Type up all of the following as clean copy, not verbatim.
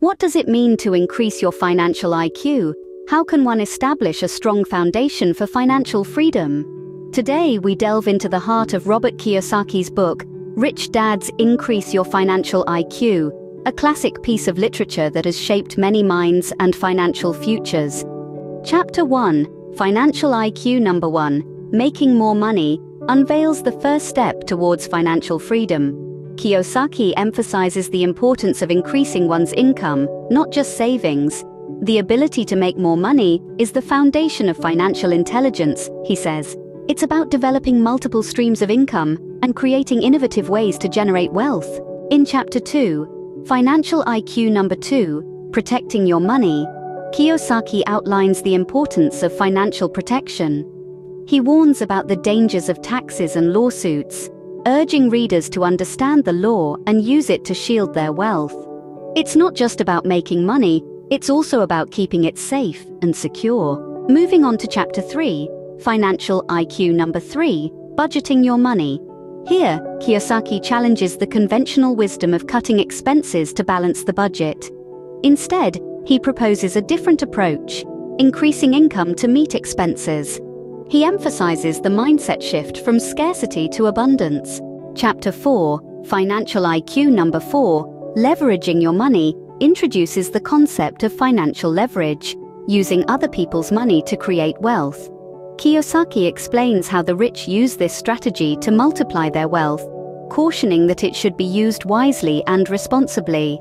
What does it mean to increase your financial IQ? How can one establish a strong foundation for financial freedom? Today we delve into the heart of Robert Kiyosaki's book, Rich Dad's Increase Your Financial IQ, a classic piece of literature that has shaped many minds and financial futures. Chapter 1, Financial IQ Number 1, Making More Money, unveils the first step towards financial freedom. Kiyosaki emphasizes the importance of increasing one's income, not just savings. The ability to make more money is the foundation of financial intelligence, he says. It's about developing multiple streams of income and creating innovative ways to generate wealth. In Chapter 2, Financial IQ Number 2, Protecting Your Money, Kiyosaki outlines the importance of financial protection. He warns about the dangers of taxes and lawsuits, urging readers to understand the law and use it to shield their wealth. It's not just about making money, it's also about keeping it safe and secure. Moving on to Chapter 3, Financial IQ Number 3, Budgeting Your Money. Here, Kiyosaki challenges the conventional wisdom of cutting expenses to balance the budget. Instead, he proposes a different approach, increasing income to meet expenses. He emphasizes the mindset shift from scarcity to abundance. Chapter 4, Financial IQ Number 4, Leveraging Your Money, introduces the concept of financial leverage, using other people's money to create wealth. Kiyosaki explains how the rich use this strategy to multiply their wealth, cautioning that it should be used wisely and responsibly.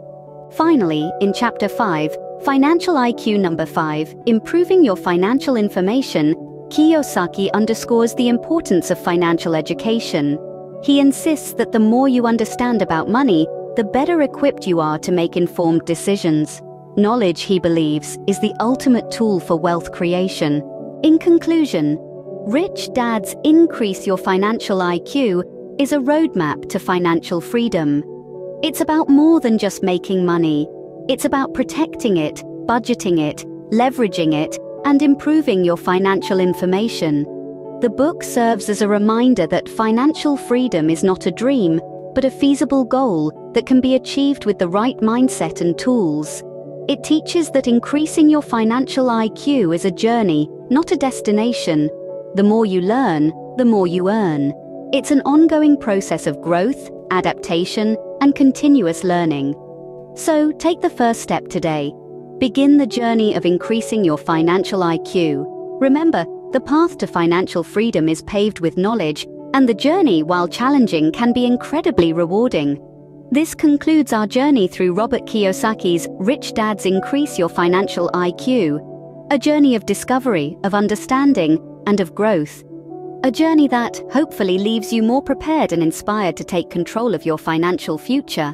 Finally, in Chapter 5, Financial IQ Number 5, Improving Your Financial Information, Kiyosaki underscores the importance of financial education. He insists that the more you understand about money, the better equipped you are to make informed decisions. Knowledge, he believes, is the ultimate tool for wealth creation. In conclusion, Rich Dad's Increase Your Financial IQ is a roadmap to financial freedom. It's about more than just making money. It's about protecting it, budgeting it, leveraging it, and improving your financial information. The book serves as a reminder that financial freedom is not a dream, but a feasible goal that can be achieved with the right mindset and tools. It teaches that increasing your financial IQ is a journey, not a destination. The more you learn, the more you earn. It's an ongoing process of growth, adaptation, and continuous learning. So, take the first step today. Begin the journey of increasing your financial IQ. Remember, the path to financial freedom is paved with knowledge, and the journey, while challenging, can be incredibly rewarding. This concludes our journey through Robert Kiyosaki's Rich Dad's Increase Your Financial IQ, a journey of discovery, of understanding, and of growth. A journey that, hopefully, leaves you more prepared and inspired to take control of your financial future.